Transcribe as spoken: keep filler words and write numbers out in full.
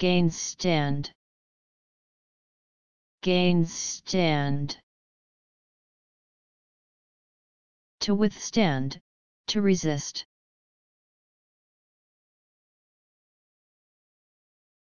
Gainstand. Gainstand. To withstand, to resist.